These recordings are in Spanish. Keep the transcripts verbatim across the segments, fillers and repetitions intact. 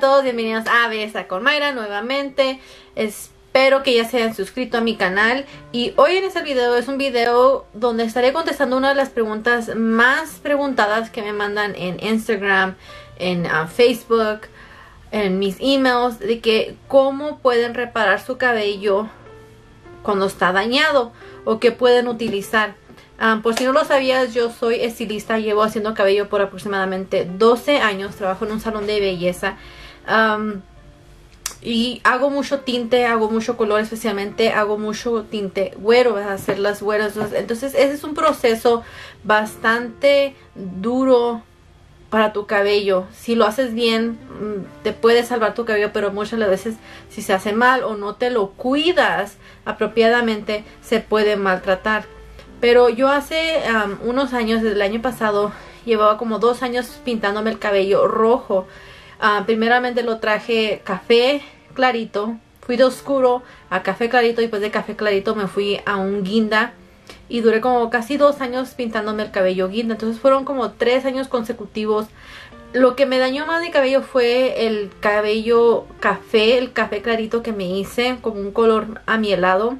a todos, bienvenidos a Belleza con Mayra nuevamente. Espero que ya se hayan suscrito a mi canal. Y hoy en este video es un video donde estaré contestando una de las preguntas más preguntadas que me mandan en Instagram, en uh, Facebook, en mis emails, de que cómo pueden reparar su cabello cuando está dañado o qué pueden utilizar. Um, por si no lo sabías, yo soy estilista, llevo haciendo cabello por aproximadamente doce años, trabajo en un salón de belleza um, y hago mucho tinte, hago mucho color, especialmente hago mucho tinte güero, vas a hacer las güeras. Entonces ese es un proceso bastante duro para tu cabello. Si lo haces bien, te puede salvar tu cabello, pero muchas de las veces si se hace mal o no te lo cuidas apropiadamente, se puede maltratar. Pero yo hace um, unos años, desde el año pasado, llevaba como dos años pintándome el cabello rojo. Uh, primeramente lo traje café clarito, fui de oscuro a café clarito y después de café clarito me fui a un guinda. Y duré como casi dos años pintándome el cabello guinda, entonces fueron como tres años consecutivos. Lo que me dañó más mi cabello fue el cabello café, el café clarito que me hice, como un color amielado.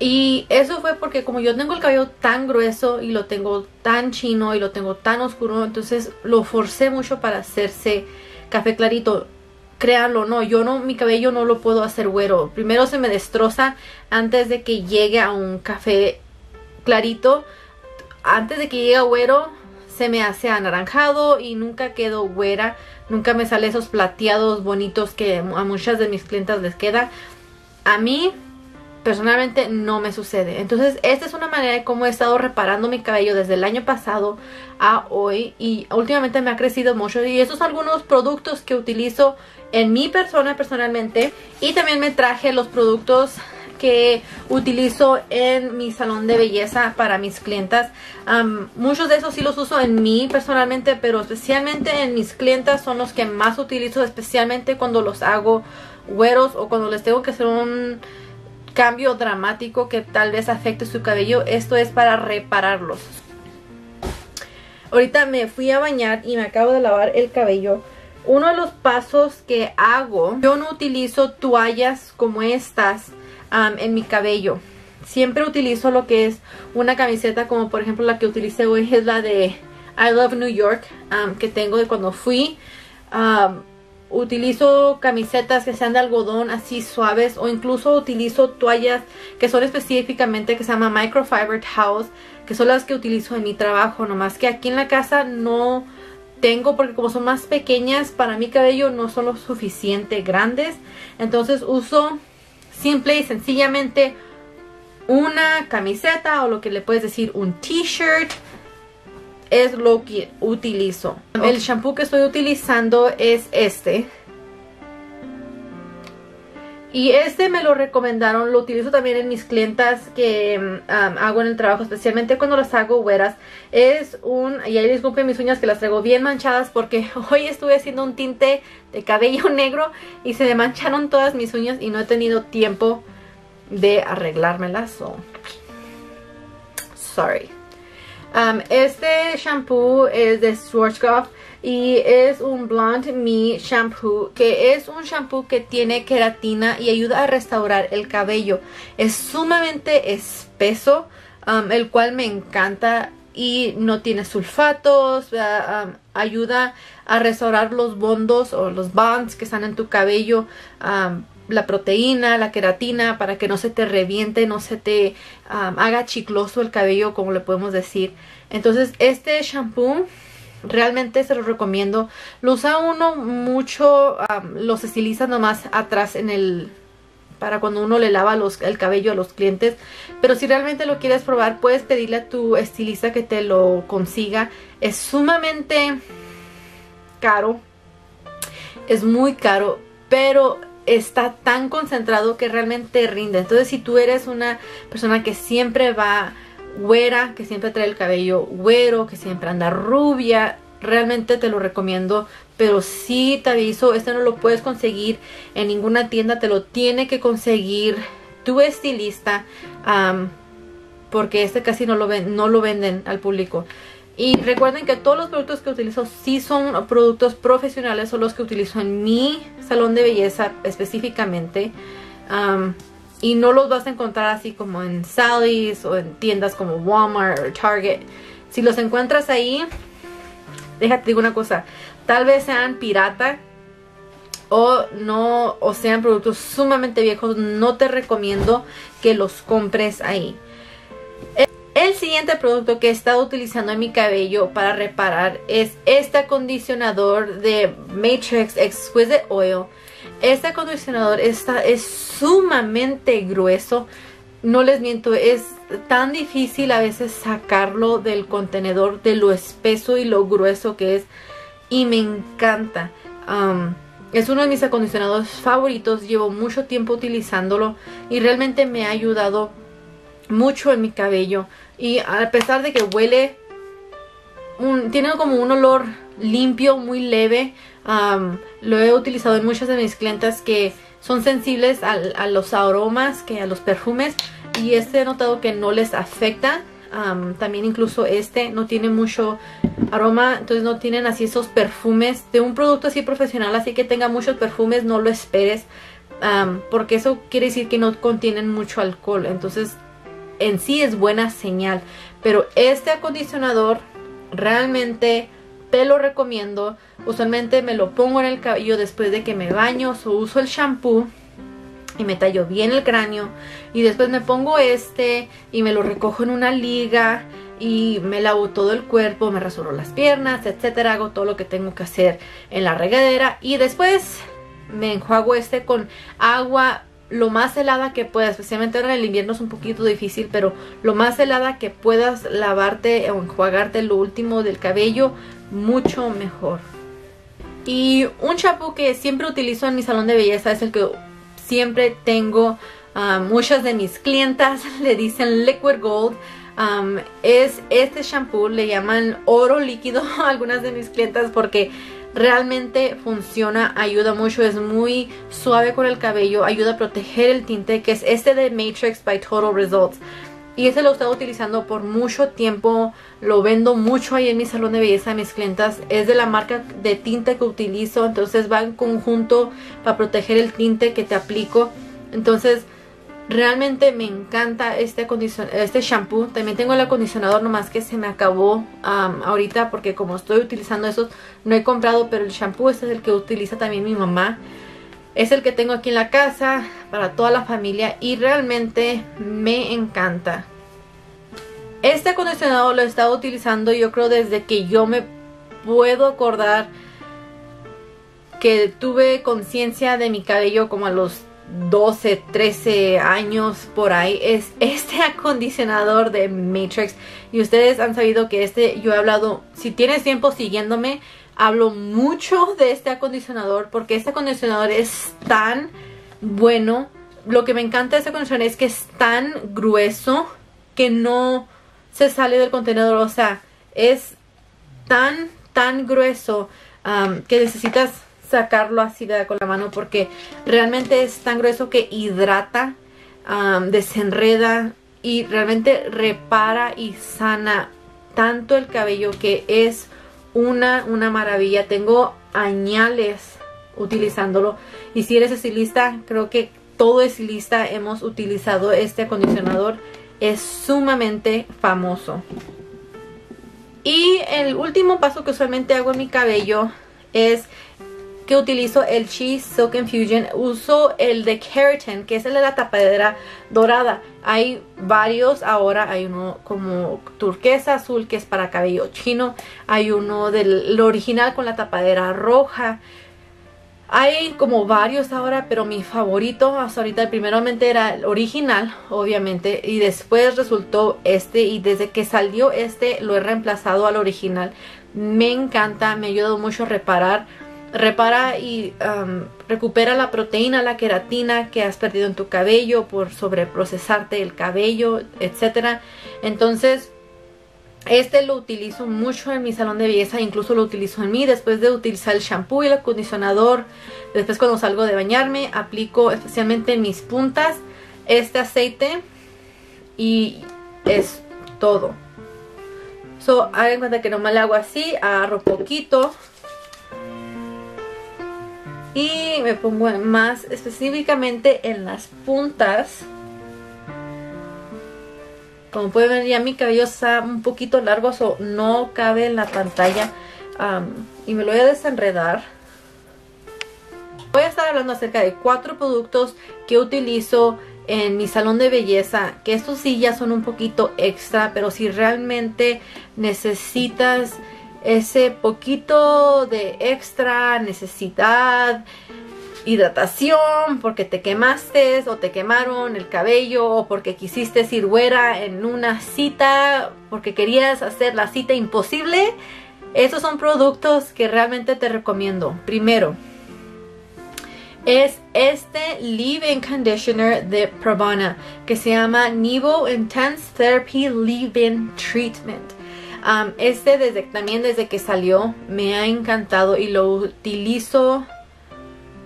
Y eso fue porque como yo tengo el cabello tan grueso y lo tengo tan chino y lo tengo tan oscuro, entonces lo forcé mucho para hacerse café clarito. Créanlo, no, yo no, mi cabello no lo puedo hacer güero. Primero se me destroza antes de que llegue a un café clarito. Antes de que llegue a güero, se me hace anaranjado y nunca quedo güera. Nunca me salen esos plateados bonitos que a muchas de mis clientas les queda. A mí personalmente no me sucede. Entonces esta es una manera de cómo he estado reparando mi cabello desde el año pasado a hoy. Y últimamente me ha crecido mucho. Y estos son algunos productos que utilizo en mi persona personalmente. Y también me traje los productos que utilizo en mi salón de belleza para mis clientas. Um, muchos de esos sí los uso en mí personalmente, pero especialmente en mis clientas son los que más utilizo. Especialmente cuando los hago güeros o cuando les tengo que hacer un cambio dramático que tal vez afecte su cabello. Esto es para repararlos. Ahorita me fui a bañar y me acabo de lavar el cabello. Uno de los pasos que hago, yo no utilizo toallas como estas um, en mi cabello. Siempre utilizo lo que es una camiseta, como por ejemplo la que utilicé hoy es la de I Love New York, um, que tengo de cuando fui. um, Utilizo camisetas que sean de algodón así suaves, o incluso utilizo toallas que son específicamente que se llama microfiber towels, que son las que utilizo en mi trabajo. Nomás que aquí en la casa no tengo, porque como son más pequeñas para mi cabello no son lo suficiente grandes. Entonces uso simple y sencillamente una camiseta, o lo que le puedes decir un t-shirt. Es lo que utilizo. Okay. El shampoo que estoy utilizando es este. Y este me lo recomendaron. Lo utilizo también en mis clientas que um, hago en el trabajo, especialmente cuando las hago güeras. Es un... Y ahí disculpen mis uñas que las traigo bien manchadas, porque hoy estuve haciendo un tinte de cabello negro y se me mancharon todas mis uñas y no he tenido tiempo de arreglármelas. So. Sorry. Um, este shampoo es de Schwarzkopf y es un Blonde Me Shampoo, que es un shampoo que tiene queratina y ayuda a restaurar el cabello. Es sumamente espeso, um, el cual me encanta, y no tiene sulfatos. uh, um, ayuda a restaurar los bondos o los bonds que están en tu cabello, um, la proteína, la queratina, para que no se te reviente, no se te um, haga chicloso el cabello, como le podemos decir. Entonces este shampoo realmente se lo recomiendo. Lo usa uno mucho, um, los estilistas nomás atrás en el... para cuando uno le lava los, el cabello a los clientes. Pero si realmente lo quieres probar, puedes pedirle a tu estilista que te lo consiga. Es sumamente caro, es muy caro, pero está tan concentrado que realmente rinde. Entonces si tú eres una persona que siempre va güera, que siempre trae el cabello güero, que siempre anda rubia, realmente te lo recomiendo. Pero sí te aviso, este no lo puedes conseguir en ninguna tienda, te lo tiene que conseguir tu estilista, um, porque este casi no lo, ven, no lo venden al público. Y recuerden que todos los productos que utilizo sí son productos profesionales, son los que utilizo en mi salón de belleza específicamente. Um, y no los vas a encontrar así como en Sally's o en tiendas como Walmart o Target. Si los encuentras ahí, déjate digo una cosa, tal vez sean pirata o no, o sean productos sumamente viejos, no te recomiendo que los compres ahí. El siguiente producto que he estado utilizando en mi cabello para reparar es este acondicionador de Matrix Exquisite Oil. Este acondicionador está, es sumamente grueso, no les miento, es tan difícil a veces sacarlo del contenedor de lo espeso y lo grueso que es, y me encanta. Um, es uno de mis acondicionadores favoritos, llevo mucho tiempo utilizándolo y realmente me ha ayudado mucho en mi cabello. Y a pesar de que huele, un, tiene como un olor limpio, muy leve. Um, lo he utilizado en muchas de mis clientas que son sensibles a, a los aromas, que a los perfumes. Y este he notado que no les afecta. Um, también incluso este no tiene mucho aroma. Entonces no tienen así esos perfumes. De un producto así profesional, así que tenga muchos perfumes, no lo esperes. Um, porque eso quiere decir que no contienen mucho alcohol. Entonces en sí es buena señal. Pero este acondicionador realmente te lo recomiendo. Usualmente me lo pongo en el cabello después de que me baño, o uso el shampoo y me tallo bien el cráneo, y después me pongo este y me lo recojo en una liga y me lavo todo el cuerpo, me rasuro las piernas, etcétera. Hago todo lo que tengo que hacer en la regadera y después me enjuago este con agua lo más helada que puedas, especialmente ahora en el invierno es un poquito difícil, pero lo más helada que puedas lavarte o enjuagarte lo último del cabello, mucho mejor. Y un champú que siempre utilizo en mi salón de belleza, es el que siempre tengo, uh, muchas de mis clientas le dicen Liquid Gold. Um, es este shampoo, le llaman oro líquido a algunas de mis clientas porque realmente funciona, ayuda mucho, es muy suave con el cabello, ayuda a proteger el tinte, que es este de Matrix by Total Results. Y este lo he estado utilizando por mucho tiempo, lo vendo mucho ahí en mi salón de belleza a mis clientas. Es de la marca de tinte que utilizo, entonces va en conjunto para proteger el tinte que te aplico. Entonces realmente me encanta este, este shampoo. También tengo el acondicionador, nomás que se me acabó um, ahorita porque como estoy utilizando esos no he comprado, pero el shampoo este es el que utiliza también mi mamá. Es el que tengo aquí en la casa para toda la familia y realmente me encanta. Este acondicionador lo he estado utilizando yo creo desde que yo me puedo acordar que tuve conciencia de mi cabello, como a los doce, trece años por ahí. Es este acondicionador de Matrix y ustedes han sabido que este yo he hablado, si tienes tiempo siguiéndome, hablo mucho de este acondicionador porque este acondicionador es tan bueno. Lo que me encanta de este acondicionador es que es tan grueso que no se sale del contenedor, o sea, es tan, tan grueso um, que necesitas sacarlo así de, con la mano porque realmente es tan grueso que hidrata, um, desenreda y realmente repara y sana tanto el cabello que es Una, una maravilla. Tengo añales utilizándolo. Y si eres estilista, creo que todo estilista hemos utilizado este acondicionador. Es sumamente famoso. Y el último paso que usualmente hago en mi cabello es que utilizo el Chi Silk Infusion. Uso el de Keratin, que es el de la tapadera dorada. Hay varios ahora. Hay uno como turquesa azul, que es para cabello chino. Hay uno del original con la tapadera roja. Hay como varios ahora, pero mi favorito hasta ahorita primeramente era el original, obviamente. Y después resultó este. Y desde que salió este, lo he reemplazado al original. Me encanta, me ha ayudado mucho a reparar. Repara y um, recupera la proteína, la queratina que has perdido en tu cabello por sobreprocesarte el cabello, etcétera. Entonces, este lo utilizo mucho en mi salón de belleza, incluso lo utilizo en mí después de utilizar el shampoo y el acondicionador. Después cuando salgo de bañarme, aplico especialmente en mis puntas este aceite y es todo. So, hagan cuenta que nomás le hago así, agarro poquito y me pongo más específicamente en las puntas. Como pueden ver, ya mi cabello está un poquito largo, so no cabe en la pantalla. Um, y me lo voy a desenredar. Voy a estar hablando acerca de cuatro productos que utilizo en mi salón de belleza, que estos sí ya son un poquito extra, pero si realmente necesitas ese poquito de extra, necesidad, hidratación, porque te quemaste o te quemaron el cabello, o porque quisiste ir güera en una cita, porque querías hacer la cita imposible, estos son productos que realmente te recomiendo. Primero, es este Leave-In Conditioner de Pravana, que se llama Nevo Intense Therapy Leave-In Treatment. Um, este desde, también desde que salió me ha encantado y lo utilizo.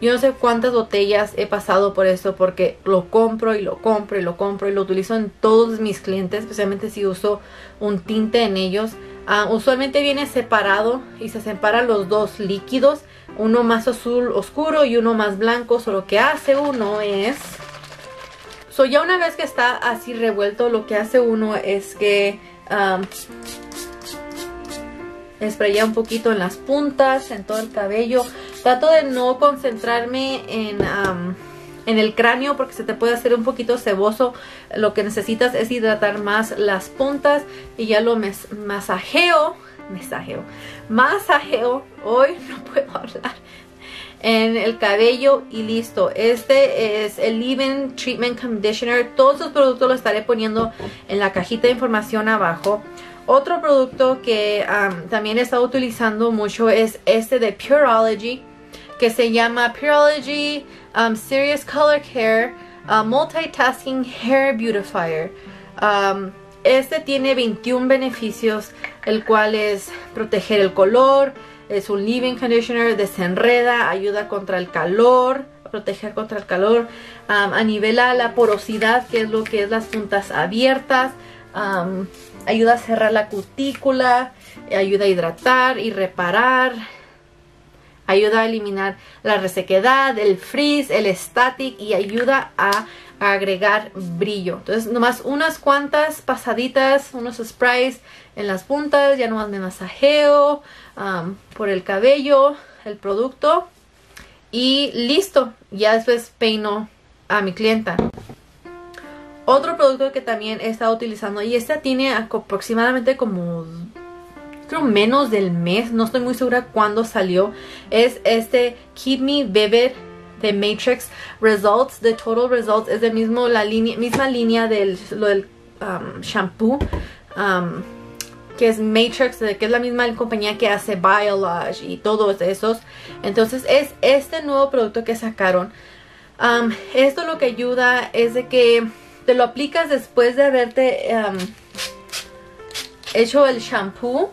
Yo no sé cuántas botellas he pasado por esto, porque lo compro y lo compro y lo compro y lo utilizo en todos mis clientes, especialmente si uso un tinte en ellos. Uh, usualmente viene separado y se separan los dos líquidos, uno más azul oscuro y uno más blanco. So, lo que hace uno es, so, ya una vez que está así revuelto, lo que hace uno es que um, spraya un poquito en las puntas, en todo el cabello. Trato de no concentrarme en, um, en el cráneo, porque se te puede hacer un poquito ceboso. Lo que necesitas es hidratar más las puntas. Y ya lo mes masajeo. Masajeo. Masajeo. Hoy no puedo hablar. En el cabello y listo. Este es el Leave-In Treatment Conditioner. Todos estos productos los estaré poniendo en la cajita de información abajo. Otro producto que um, también he estado utilizando mucho es este de Pureology, que se llama Pureology um, Serious Color Care uh, Multitasking Hair Beautifier. Um, este tiene veintiún beneficios, el cual es proteger el color, es un leave-in conditioner, desenreda, ayuda contra el calor, proteger contra el calor, um, anivela la porosidad, que es lo que es las puntas abiertas. Um, ayuda a cerrar la cutícula, ayuda a hidratar y reparar, ayuda a eliminar la resequedad, el frizz, el static, y ayuda a agregar brillo. Entonces, nomás unas cuantas pasaditas, unos sprays en las puntas, ya nomás me masajeo um, por el cabello, el producto, y listo. Ya después peino a mi clienta. Otro producto que también he estado utilizando, y esta tiene aproximadamente como, creo, menos del mes, no estoy muy segura cuándo salió, es este Keep Me Vivid de Matrix Results, de Total Results. Es de mismo, la linea, misma línea del lo del, um, shampoo, um, que es Matrix, que es la misma compañía que hace Biolage y todos esos. Entonces es este nuevo producto que sacaron. Um, esto lo que ayuda es de que te lo aplicas después de haberte um, hecho el shampoo.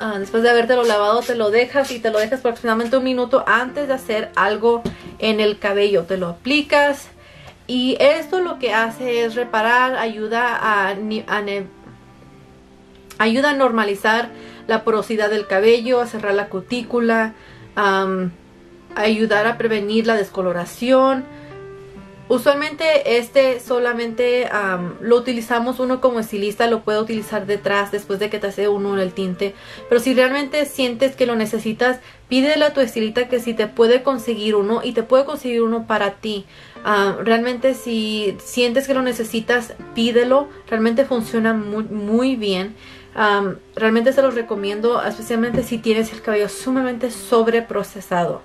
Uh, después de habértelo lavado, te lo dejas y te lo dejas por aproximadamente un minuto antes de hacer algo en el cabello. Te lo aplicas y esto lo que hace es reparar, ayuda a, a, ayuda a normalizar la porosidad del cabello, a cerrar la cutícula, um, ayudar a prevenir la descoloración. Usualmente este solamente um, lo utilizamos uno como estilista, lo puede utilizar detrás después de que te hace uno el tinte. Pero si realmente sientes que lo necesitas, pídele a tu estilista que si te puede conseguir uno, y te puede conseguir uno para ti. Uh, realmente si sientes que lo necesitas, pídelo. Realmente funciona muy, muy bien. Um, realmente se los recomiendo, especialmente si tienes el cabello sumamente sobreprocesado.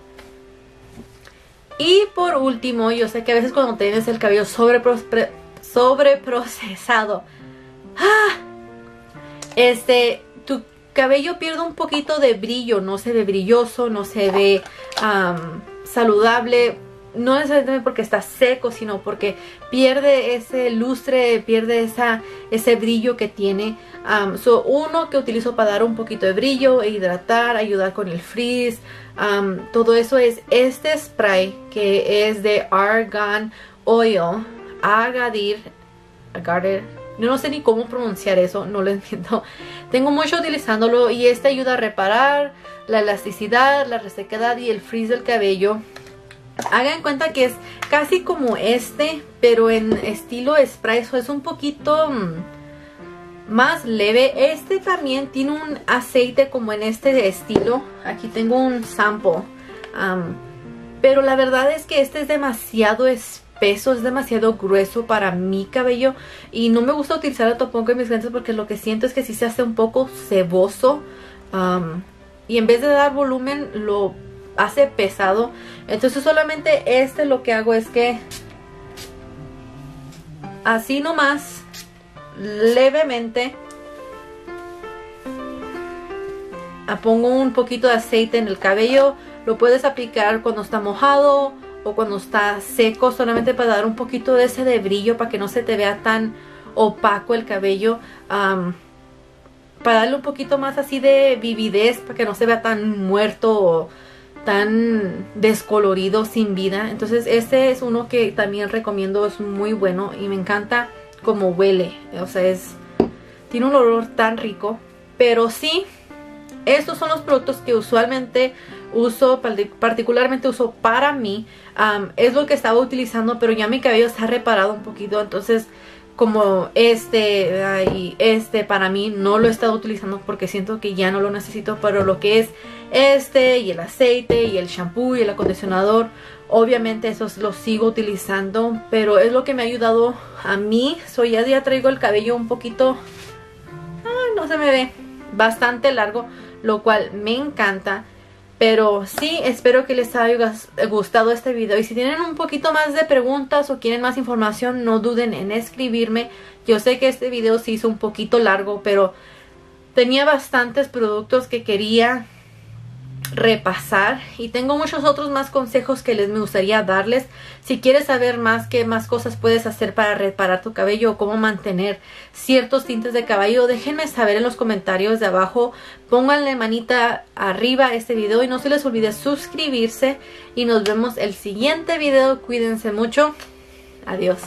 Y por último, yo sé que a veces cuando tienes el cabello sobreprocesado, ¡ah! este, tu cabello pierde un poquito de brillo, no se ve brilloso, no se ve um, saludable, no necesariamente porque está seco, sino porque pierde ese lustre, pierde esa, ese brillo que tiene. Um, so uno que utilizo para dar un poquito de brillo, e hidratar, ayudar con el frizz, um, todo eso es este spray, que es de Argan Oil, Agadir, Agadir, Yo no sé ni cómo pronunciar eso, no lo entiendo. Tengo mucho utilizándolo y este ayuda a reparar la elasticidad, la resequedad y el frizz del cabello. Hagan cuenta que es casi como este, pero en estilo spray, eso es un poquito más leve. Este también tiene un aceite como en este estilo. Aquí tengo un sample. Um, pero la verdad es que este es demasiado espeso, es demasiado grueso para mi cabello. Y no me gusta utilizar el tampoco en mis clientes porque lo que siento es que sí se hace un poco ceboso. Um, y en vez de dar volumen, lo hace pesado. Entonces solamente este lo que hago es que así nomás, levemente, pongo un poquito de aceite en el cabello. Lo puedes aplicar cuando está mojado o cuando está seco, solamente para dar un poquito de ese de brillo, para que no se te vea tan opaco el cabello, um, para darle un poquito más así de vividez, para que no se vea tan muerto o tan descolorido, sin vida. Entonces este es uno que también recomiendo, es muy bueno y me encanta como huele. O sea, es tiene un olor tan rico. Pero sí, estos son los productos que usualmente uso, particularmente uso para mí. Um, es lo que estaba utilizando, pero ya mi cabello se ha reparado un poquito, entonces como este y este para mí no lo he estado utilizando porque siento que ya no lo necesito. Pero lo que es este y el aceite y el shampoo y el acondicionador, obviamente esos los sigo utilizando, pero es lo que me ha ayudado a mí. Soy ya, ya traigo el cabello un poquito, ay, no se me ve, bastante largo, lo cual me encanta. Pero sí, espero que les haya gustado este video. Y si tienen un poquito más de preguntas o quieren más información, no duden en escribirme. Yo sé que este video se hizo un poquito largo, pero tenía bastantes productos que quería repasar. Y tengo muchos otros más consejos que les me gustaría darles. Si quieres saber más, qué más cosas puedes hacer para reparar tu cabello o cómo mantener ciertos tintes de cabello, déjenme saber en los comentarios de abajo. Pónganle manita arriba a este video y no se les olvide suscribirse. Y nos vemos el siguiente video. Cuídense mucho. Adiós.